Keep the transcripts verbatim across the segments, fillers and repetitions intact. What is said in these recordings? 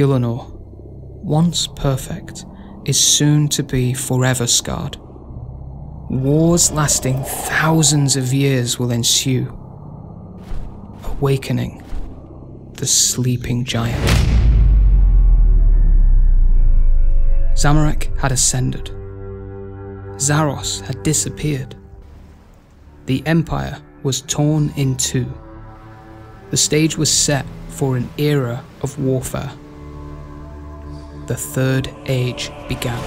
Gielinor, once perfect, is soon to be forever scarred. Wars lasting thousands of years will ensue, awakening the sleeping giant. Zamorak had ascended. Zaros had disappeared. The empire was torn in two. The stage was set for an era of warfare. The Third Age began.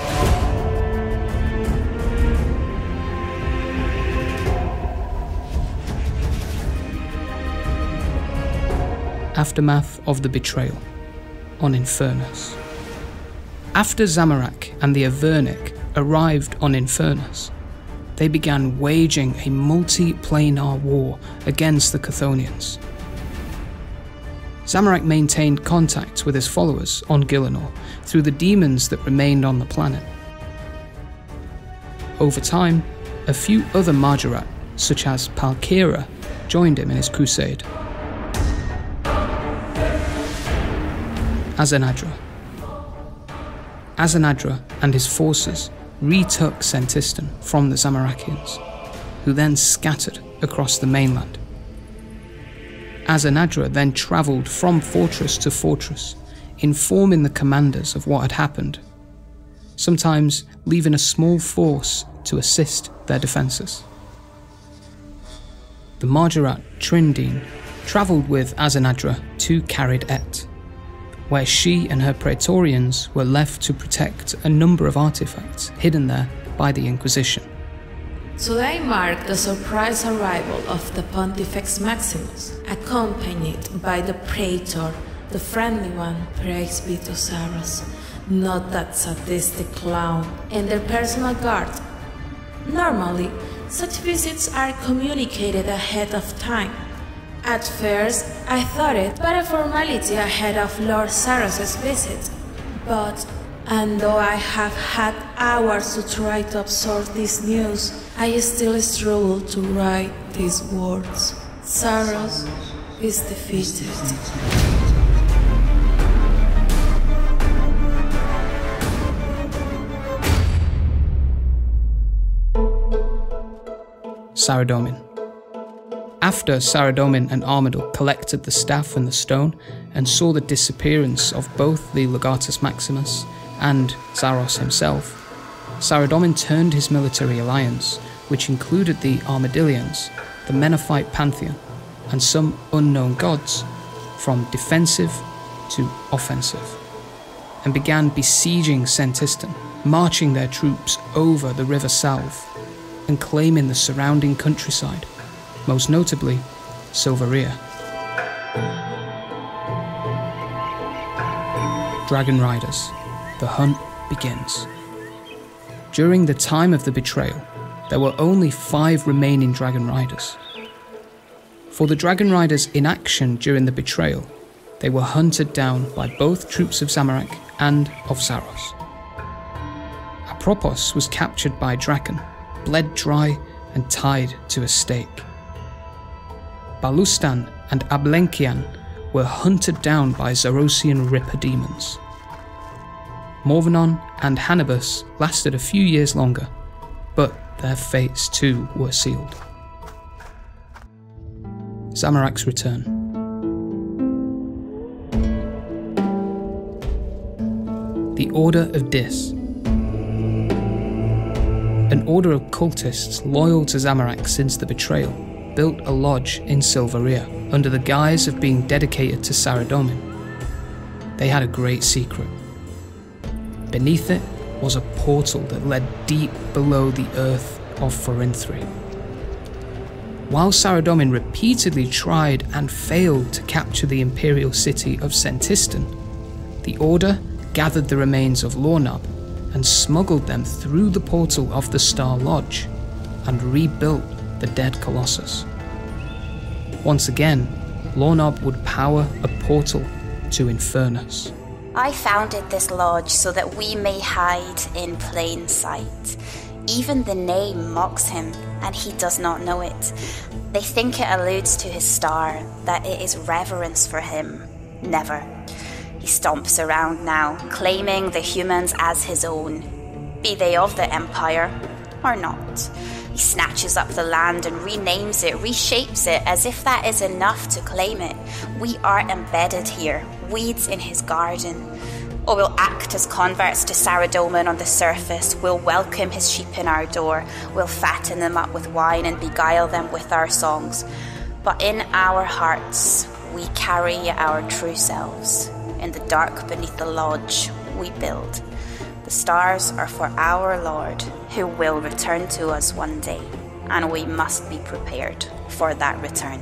Aftermath of the betrayal on Infernus. After Zamorak and the Avernic arrived on Infernus, they began waging a multi-planar war against the Chthonians. Zamorak maintained contact with his followers on Gielinor through the demons that remained on the planet. Over time, a few other Mahjarrat, such as Palkyra, joined him in his crusade. Azzanadra. Azzanadra and his forces retook Senntisten from the Zamorakians, who then scattered across the mainland. Azzanadra then travelled from fortress to fortress, informing the commanders of what had happened, sometimes leaving a small force to assist their defences. The Mahjarrat Trindine travelled with Azzanadra to Kharid-Et, where she and her Praetorians were left to protect a number of artefacts hidden there by the Inquisition. Today marked the surprise arrival of the Pontifex Maximus, accompanied by the Praetor, the friendly one, praise be to Zaros, not that sadistic clown, and their personal guard. Normally, such visits are communicated ahead of time. At first, I thought it but a formality ahead of Lord Zaros' visit, but and though I have had hours to try to absorb this news, I still struggle to write these words. Zaros is defeated. Saradomin. After Saradomin and Armadil collected the staff and the stone and saw the disappearance of both the Legatus Maximus and Zaros himself, Saradomin turned his military alliance, which included the Armadillians, the Menafite Pantheon, and some unknown gods, from defensive to offensive, and began besieging Senntisten, marching their troops over the river south, and claiming the surrounding countryside, most notably Silvarea. Dragon Riders. The hunt begins. During the time of the betrayal, there were only five remaining Dragon Riders. For the Dragon Riders' inaction during the betrayal, they were hunted down by both troops of Zamorak and of Zaros. Apropos was captured by Draken, bled dry and tied to a stake. Balustan and Ablenkian were hunted down by Zarosian Ripper demons. Morvanon and Hannibus lasted a few years longer, but their fates too were sealed. Zamorak's return. The Order of Dis. An order of cultists loyal to Zamorak since the betrayal built a lodge in Silvarea under the guise of being dedicated to Saradomin. They had a great secret. Beneath it was a portal that led deep below the earth of Forinthry. While Saradomin repeatedly tried and failed to capture the imperial city of Senntisten, the Order gathered the remains of Lornab and smuggled them through the portal of the Star Lodge and rebuilt the dead Colossus. Once again, Lornab would power a portal to Infernus. I founded this lodge so that we may hide in plain sight. Even the name mocks him, and he does not know it. They think it alludes to his star, that it is reverence for him. Never. He stomps around now, claiming the humans as his own, be they of the Empire or not. He snatches up the land and renames it, reshapes it, as if that is enough to claim it. We are embedded here, weeds in his garden. Or we'll act as converts to Saradomin on the surface, we'll welcome his sheep in our door, we'll fatten them up with wine and beguile them with our songs. But in our hearts, we carry our true selves. In the dark beneath the lodge, we build. The stars are for our Lord, who will return to us one day, and we must be prepared for that return.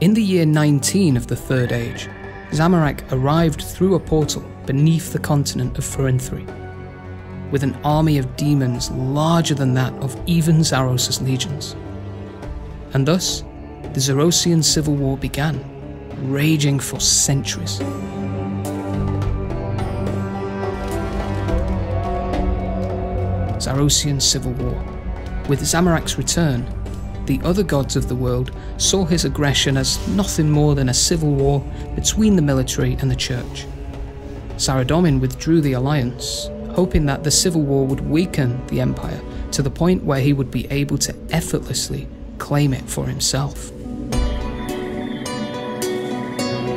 In the year nineteen of the Third Age, Zamorak arrived through a portal beneath the continent of Forinthry, with an army of demons larger than that of even Zaros' legions. And thus, the Zarosian civil war began, raging for centuries. Zarosian civil war. With Zamorak's return, the other gods of the world saw his aggression as nothing more than a civil war between the military and the church. Saradomin withdrew the alliance, hoping that the civil war would weaken the empire to the point where he would be able to effortlessly claim it for himself.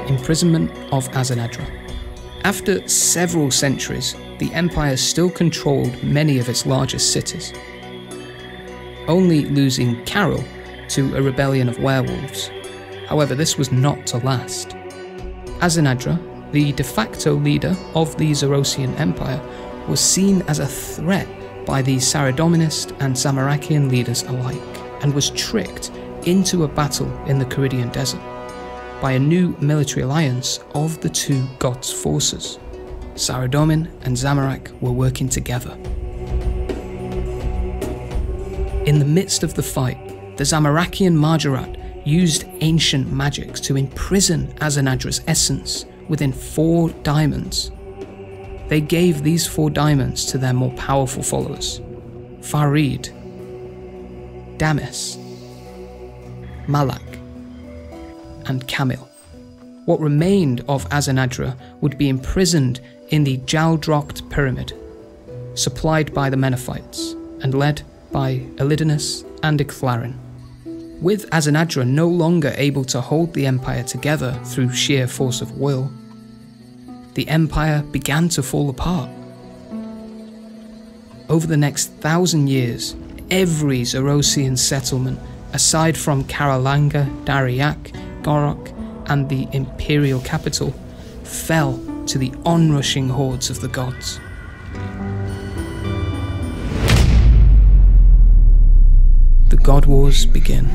Imprisonment of Azzanadra. After several centuries, the empire still controlled many of its largest cities, only losing Carol to a rebellion of werewolves. However, this was not to last. Azzanadra, the de facto leader of the Zarosian Empire, was seen as a threat by the Saradominist and Zamorakian leaders alike, and was tricked into a battle in the Kharid-Et desert by a new military alliance of the two gods' forces. Saradomin and Zamorak were working together. In the midst of the fight, the Zamorakian Mahjarrat used ancient magics to imprison Azzanadra's essence within four diamonds. They gave these four diamonds to their more powerful followers: Farid, Damis, Malak, and Kamil. What remained of Azzanadra would be imprisoned in the Jaldrokt Pyramid, supplied by the Menephites and led by Elidinus and Ichlarin. With Azzanadra no longer able to hold the empire together through sheer force of will, the empire began to fall apart. Over the next thousand years, every Zarosian settlement, aside from Karalanga, Dariak, Gorok, and the imperial capital, fell to the onrushing hordes of the gods. The God Wars begin.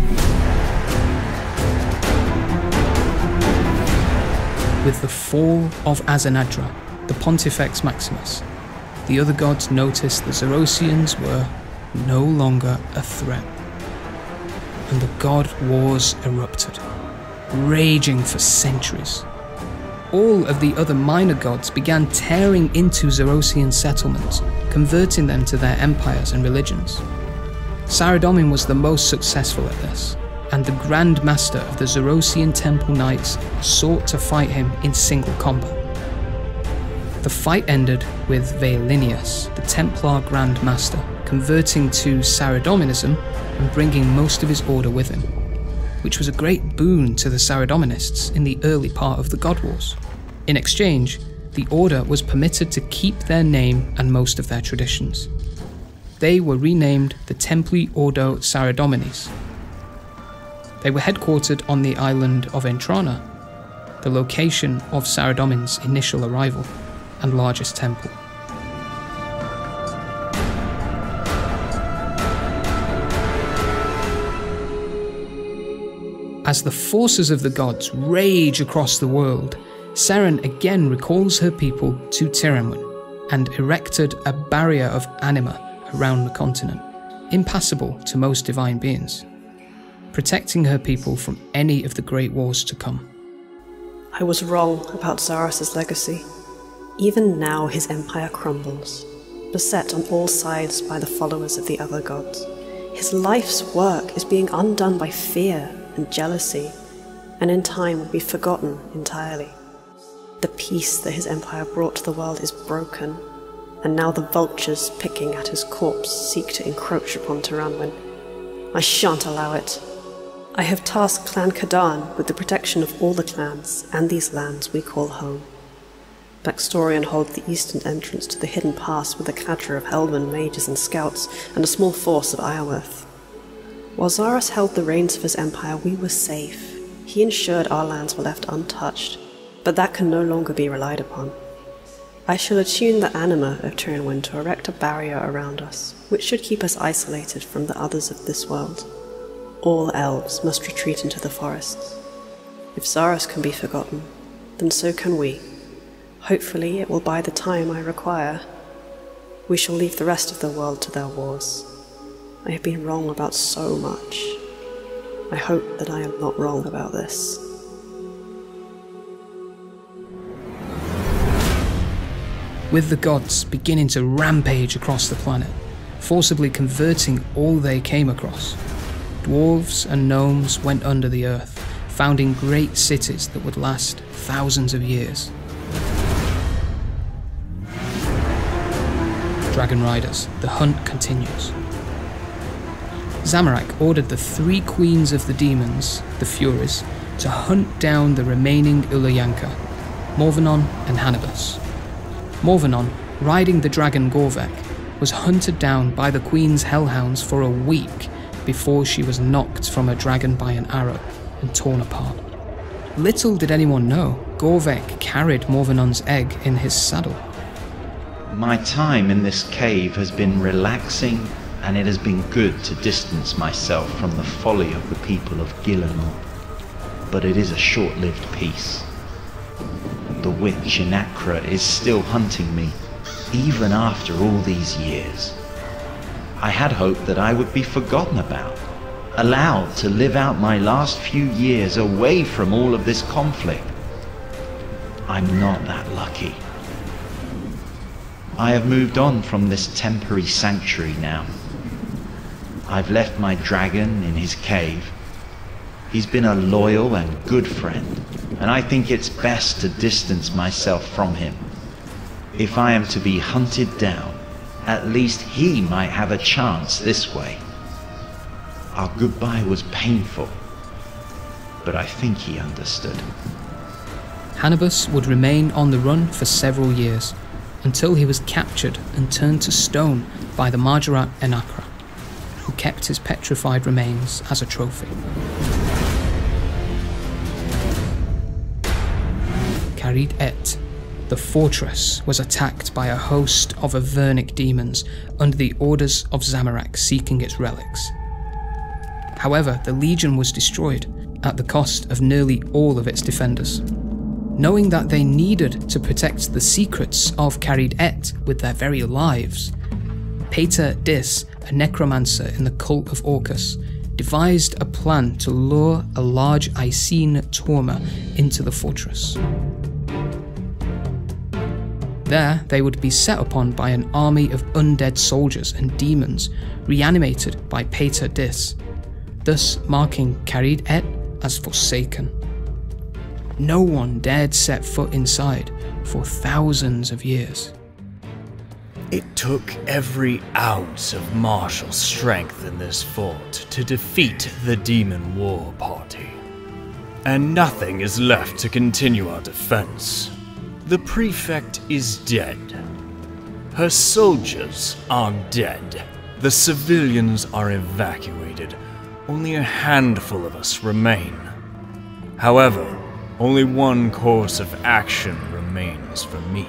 With the fall of Azzanadra, the Pontifex Maximus, the other gods noticed the Zarosians were no longer a threat, and the God Wars erupted, raging for centuries. All of the other minor gods began tearing into Zarosian settlements, converting them to their empires and religions. Saradomin was the most successful at this, and the Grand Master of the Zarosian Temple Knights sought to fight him in single combat. The fight ended with Vaelinius, the Templar Grand Master, converting to Saradominism and bringing most of his order with him, which was a great boon to the Saradominists in the early part of the God Wars. In exchange, the order was permitted to keep their name and most of their traditions. They were renamed the Templi Ordo Saradomines. They were headquartered on the island of Entrana, the location of Saradomin's initial arrival and largest temple. As the forces of the gods rage across the world, Seren again recalls her people to Tirannwn and erected a barrier of anima around the continent, impassable to most divine beings, protecting her people from any of the great wars to come. I was wrong about Zaros' legacy. Even now his empire crumbles, beset on all sides by the followers of the other gods. His life's work is being undone by fear and jealousy, and in time will be forgotten entirely. The peace that his empire brought to the world is broken, and now the vultures picking at his corpse seek to encroach upon Tirannwn. I shan't allow it. I have tasked Clan Khadaan with the protection of all the clans and these lands we call home. Baxtorian hold the eastern entrance to the hidden pass with a cadre of hellmen, mages and scouts, and a small force of Ioweth. While Zaros held the reins of his empire, we were safe. He ensured our lands were left untouched, but that can no longer be relied upon. I shall attune the anima of Tirannwn to erect a barrier around us, which should keep us isolated from the others of this world. All elves must retreat into the forests. If Zaros can be forgotten, then so can we. Hopefully it will buy the time I require. We shall leave the rest of the world to their wars. I have been wrong about so much. I hope that I am not wrong about this. With the gods beginning to rampage across the planet, forcibly converting all they came across, dwarves and gnomes went under the earth, founding great cities that would last thousands of years. Dragon Riders, the hunt continues. Zamorak ordered the three queens of the demons, the Furies, to hunt down the remaining Ulayanka, Morvanon and Hannibus. Morvanon, riding the dragon Gorvek, was hunted down by the queen's hellhounds for a week before she was knocked from her dragon by an arrow and torn apart. Little did anyone know, Gorvek carried Morvanon's egg in his saddle. My time in this cave has been relaxing, and it has been good to distance myself from the folly of the people of Gielinor. But it is a short-lived peace. The witch Inakra is still hunting me, even after all these years. I had hoped that I would be forgotten about, allowed to live out my last few years away from all of this conflict. I'm not that lucky. I have moved on from this temporary sanctuary now. I've left my dragon in his cave. He's been a loyal and good friend, and I think it's best to distance myself from him. If I am to be hunted down, at least he might have a chance this way. Our goodbye was painful, but I think he understood. Hannibus would remain on the run for several years, until he was captured and turned to stone by the Mahjarrat Inakra, who kept his petrified remains as a trophy. Kharid-Et, the fortress, was attacked by a host of Avernic demons under the orders of Zamorak seeking its relics. However, the legion was destroyed at the cost of nearly all of its defenders. Knowing that they needed to protect the secrets of Kharid-Et with their very lives, Pater Dis, a necromancer in the cult of Orcus, devised a plan to lure a large Icene Torma into the fortress. There, they would be set upon by an army of undead soldiers and demons, reanimated by Pater Dis, thus marking Kharid-Et as forsaken. No one dared set foot inside for thousands of years. It took every ounce of martial strength in this fort to defeat the demon war party. And nothing is left to continue our defense. The prefect is dead. Her soldiers are dead. The civilians are evacuated. Only a handful of us remain. However, only one course of action remains for me.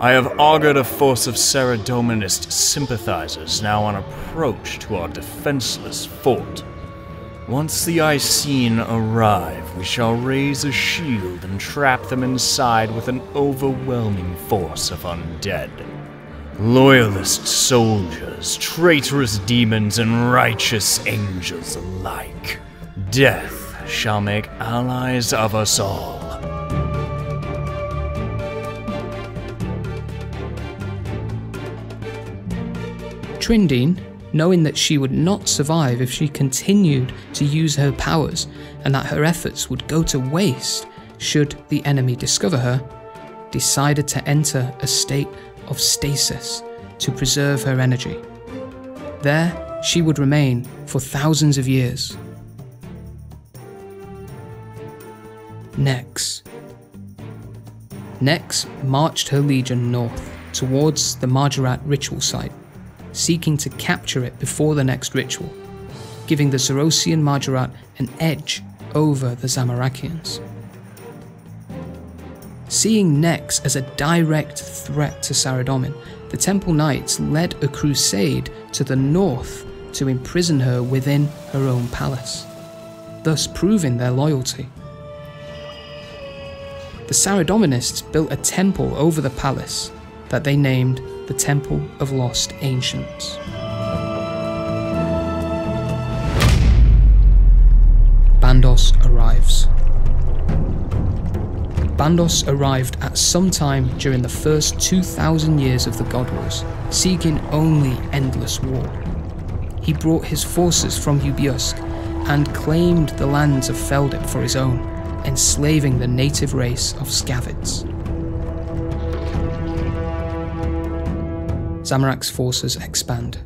I have augured a force of Saradominist sympathizers now on approach to our defenseless fort. Once the Icene arrive, we shall raise a shield and trap them inside with an overwhelming force of undead. Loyalist soldiers, traitorous demons, and righteous angels alike. Death shall make allies of us all. Trindine, knowing that she would not survive if she continued to use her powers and that her efforts would go to waste, should the enemy discover her, decided to enter a state of stasis to preserve her energy. There, she would remain for thousands of years. Nex. Nex marched her legion north towards the Mahjarrat ritual site, seeking to capture it before the next ritual, giving the Zarosian Mahjarrat an edge over the Zamorakians. Seeing Nex as a direct threat to Saradomin, the Temple Knights led a crusade to the north to imprison her within her own palace, thus proving their loyalty. The Saradominists built a temple over the palace that they named the Temple of Lost Ancients. Bandos arrives. Bandos arrived at some time during the first two thousand years of the God Wars, seeking only endless war. He brought his forces from Hubeiusk and claimed the lands of Feldip for his own, enslaving the native race of Scavids. Zamorak's forces expand.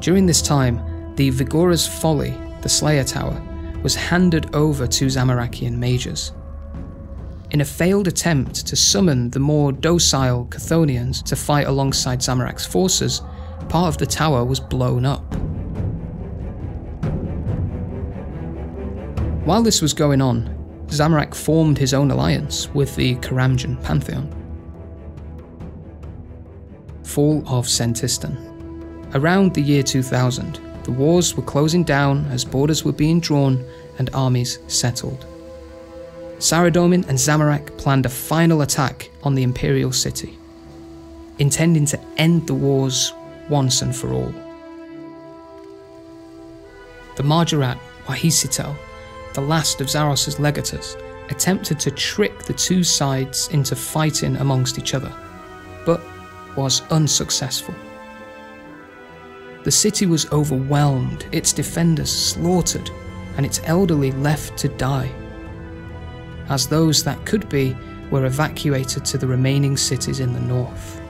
During this time, the Vigora's Folly, the Slayer Tower, was handed over to Zamorakian mages. In a failed attempt to summon the more docile Chthonians to fight alongside Zamorak's forces, part of the tower was blown up. While this was going on, Zamorak formed his own alliance with the Karamjan Pantheon. Fall of Senntisten. Around the year two thousand, the wars were closing down as borders were being drawn and armies settled. Saradomin and Zamorak planned a final attack on the Imperial City, intending to end the wars once and for all. The Mahjarrat Wahisitell, the last of Zaros' legators, attempted to trick the two sides into fighting amongst each other, but was unsuccessful. The city was overwhelmed, its defenders slaughtered, and its elderly left to die, as those that could be were evacuated to the remaining cities in the north.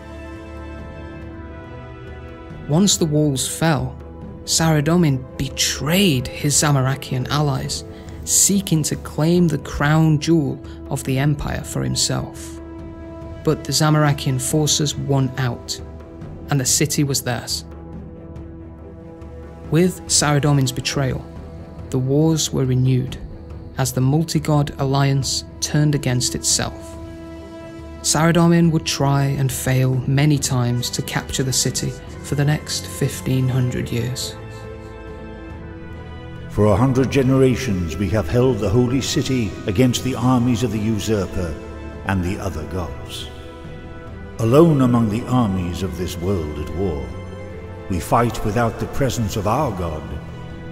Once the walls fell, Saradomin betrayed his Zamorakian allies, seeking to claim the crown jewel of the empire for himself. But the Zamorakian forces won out, and the city was theirs. With Saradomin's betrayal, the wars were renewed, as the multi-god alliance turned against itself. Saradomin would try and fail many times to capture the city for the next fifteen hundred years. For a hundred generations we have held the holy city against the armies of the usurper and the other gods. Alone among the armies of this world at war, we fight without the presence of our god,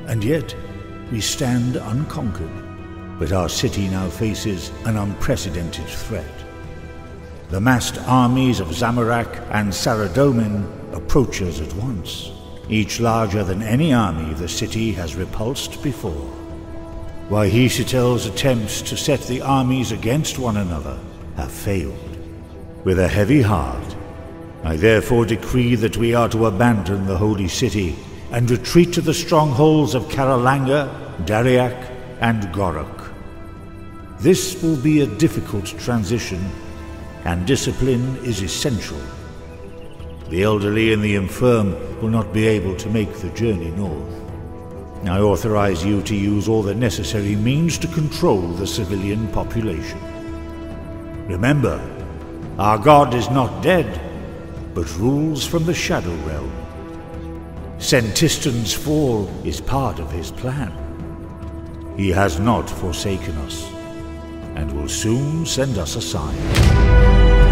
and yet we stand unconquered. But our city now faces an unprecedented threat. The massed armies of Zamorak and Saradomin approach us at once, each larger than any army the city has repulsed before. Wahisitel's attempts to set the armies against one another have failed. With a heavy heart, I therefore decree that we are to abandon the holy city and retreat to the strongholds of Karalanga, Dariak, and Gorok. This will be a difficult transition, and discipline is essential. The elderly and the infirm will not be able to make the journey north. I authorize you to use all the necessary means to control the civilian population. Remember, our god is not dead, but rules from the Shadow Realm. Senttisten's fall is part of his plan. He has not forsaken us, and will soon send us a sign.